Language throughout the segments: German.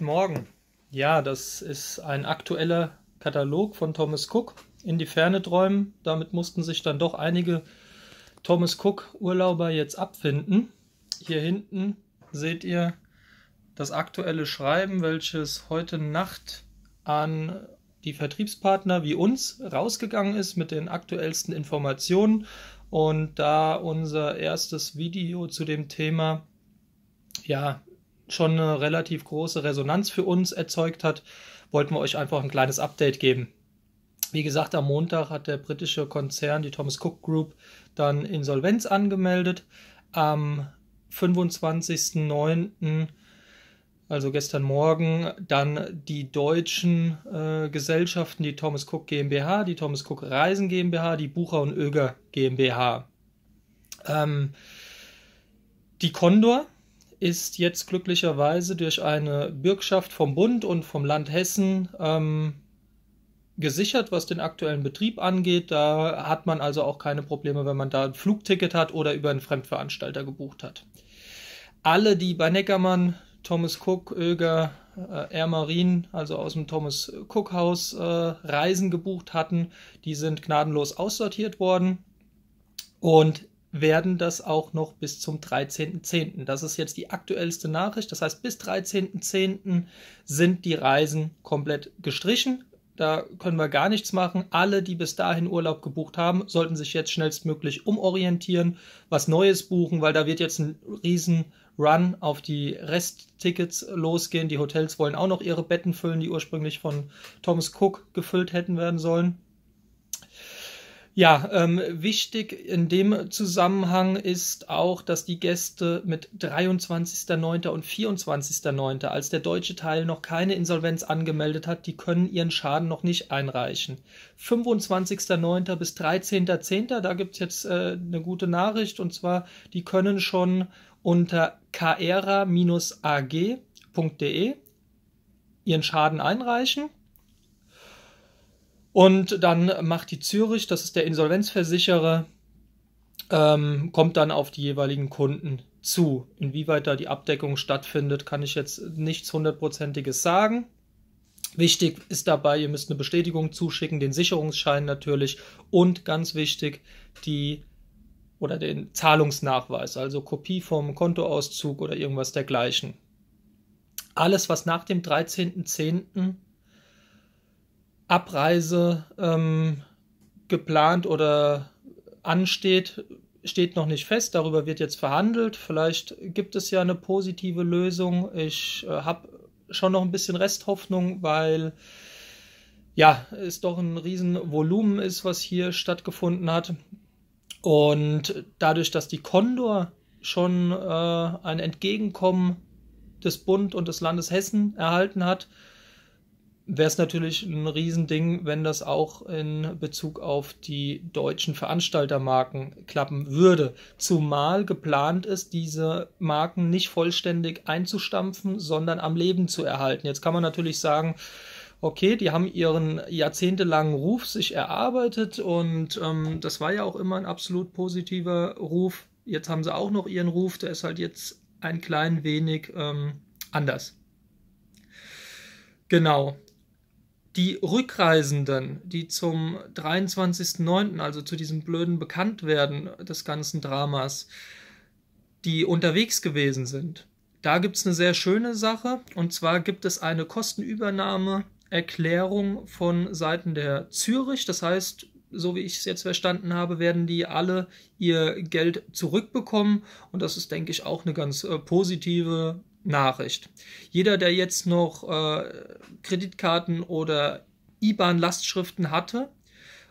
Guten Morgen. Ja, das ist ein aktueller Katalog von Thomas Cook. In die Ferne träumen. Damit mussten sich dann doch einige Thomas Cook Urlauber jetzt abfinden. Hier hinten seht ihr das aktuelle Schreiben, welches heute Nacht an die Vertriebspartner wie uns rausgegangen ist mit den aktuellsten Informationen. Und da unser erstes Video zu dem Thema ja schon eine relativ große Resonanz für uns erzeugt hat, wollten wir euch einfach ein kleines Update geben. Wie gesagt, am Montag hat der britische Konzern, die Thomas Cook Group, dann Insolvenz angemeldet. Am 25.09., also gestern Morgen, dann die deutschen Gesellschaften, die Thomas Cook GmbH, die Thomas Cook Reisen GmbH, die Bucher und Öger GmbH. Die Condor ist jetzt glücklicherweise durch eine Bürgschaft vom Bund und vom Land Hessen gesichert, was den aktuellen Betrieb angeht. Da hat man also auch keine Probleme, wenn man da ein Flugticket hat oder über einen Fremdveranstalter gebucht hat. Alle, die bei Neckermann, Thomas Cook, Öger, Air Marine, also aus dem Thomas Cook Haus Reisen gebucht hatten, die sind gnadenlos aussortiert worden und werden das auch noch bis zum 13.10. Das ist jetzt die aktuellste Nachricht. Das heißt, bis 13.10. sind die Reisen komplett gestrichen. Da können wir gar nichts machen. Alle, die bis dahin Urlaub gebucht haben, sollten sich jetzt schnellstmöglich umorientieren, was Neues buchen, weil da wird jetzt ein riesen Run auf die Resttickets losgehen. Die Hotels wollen auch noch ihre Betten füllen, die ursprünglich von Thomas Cook gefüllt hätten werden sollen. Ja, wichtig in dem Zusammenhang ist auch, dass die Gäste mit 23.09. und 24.09., als der deutsche Teil noch keine Insolvenz angemeldet hat, die können ihren Schaden noch nicht einreichen. 25.09. bis 13.10., da gibt es jetzt eine gute Nachricht, und zwar, die können schon unter kaera-ag.de ihren Schaden einreichen. Und dann macht die Zürich, das ist der Insolvenzversicherer, kommt dann auf die jeweiligen Kunden zu. Inwieweit da die Abdeckung stattfindet, kann ich jetzt nichts Hundertprozentiges sagen. Wichtig ist dabei, ihr müsst eine Bestätigung zuschicken, den Sicherungsschein natürlich und ganz wichtig den Zahlungsnachweis, also Kopie vom Kontoauszug oder irgendwas dergleichen. Alles, was nach dem 13.10. Abreise geplant oder ansteht, steht noch nicht fest. Darüber wird jetzt verhandelt. Vielleicht gibt es ja eine positive Lösung. Ich habe schon noch ein bisschen Resthoffnung, weil ja, es doch ein Riesenvolumen ist, was hier stattgefunden hat. Und dadurch, dass die Condor schon ein Entgegenkommen des Bund und des Landes Hessen erhalten hat, wäre es natürlich ein Riesending, wenn das auch in Bezug auf die deutschen Veranstaltermarken klappen würde. Zumal geplant ist, diese Marken nicht vollständig einzustampfen, sondern am Leben zu erhalten. Jetzt kann man natürlich sagen, okay, die haben ihren jahrzehntelangen Ruf sich erarbeitet und das war ja auch immer ein absolut positiver Ruf. Jetzt haben sie auch noch ihren Ruf, der ist halt jetzt ein klein wenig anders. Genau. Die Rückreisenden, die zum 23.09., also zu diesem blöden Bekanntwerden des ganzen Dramas, die unterwegs gewesen sind, da gibt es eine sehr schöne Sache, und zwar gibt es eine Kostenübernahmeerklärung von Seiten der Zürich. Das heißt, so wie ich es jetzt verstanden habe, werden die alle ihr Geld zurückbekommen, und das ist, denke ich, auch eine ganz positive Nachricht. Jeder, der jetzt noch Kreditkarten oder IBAN-Lastschriften hatte,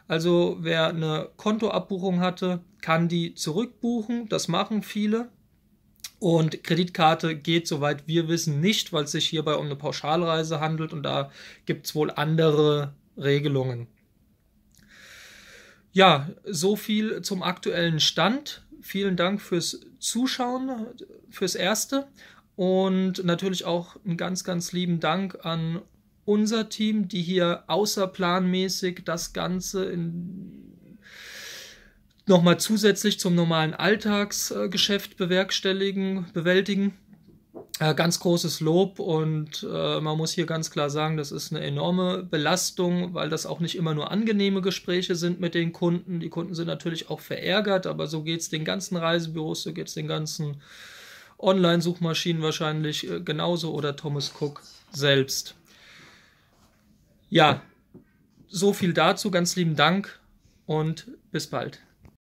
also wer eine Kontoabbuchung hatte, kann die zurückbuchen. Das machen viele. Und Kreditkarte geht, soweit wir wissen, nicht, weil es sich hierbei um eine Pauschalreise handelt und da gibt es wohl andere Regelungen. Ja, so viel zum aktuellen Stand. Vielen Dank fürs Zuschauen, fürs Erste. Und natürlich auch einen ganz, ganz lieben Dank an unser Team, die hier außerplanmäßig das Ganze nochmal zusätzlich zum normalen Alltagsgeschäft bewältigen. Ganz großes Lob, und man muss hier ganz klar sagen, das ist eine enorme Belastung, weil das auch nicht immer nur angenehme Gespräche sind mit den Kunden. Die Kunden sind natürlich auch verärgert, aber so geht es den ganzen Reisebüros, so geht es den ganzen Online-Suchmaschinen wahrscheinlich genauso, oder Thomas Cook selbst. Ja, so viel dazu, ganz lieben Dank und bis bald.